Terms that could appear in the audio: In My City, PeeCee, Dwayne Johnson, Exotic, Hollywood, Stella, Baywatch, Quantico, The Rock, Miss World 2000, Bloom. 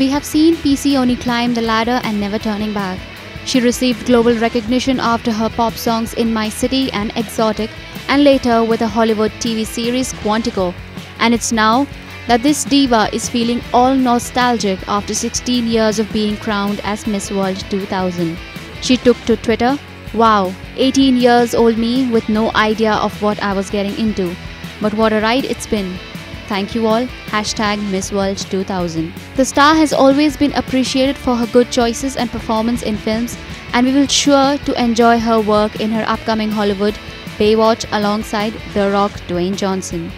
We have seen PeeCee only climb the ladder and never turning back. She received global recognition after her pop songs In My City and Exotic, and later with a Hollywood TV series Quantico. And it's now that this diva is feeling all nostalgic after 16 years of being crowned as Miss World 2000. She took to Twitter, "Wow, 18 years old me with no idea of what I was getting into. But what a ride it's been. Thank you all, #MissWorld2000. The star has always been appreciated for her good choices and performance in films, and we will sure to enjoy her work in her upcoming Hollywood Baywatch alongside The Rock, Dwayne Johnson.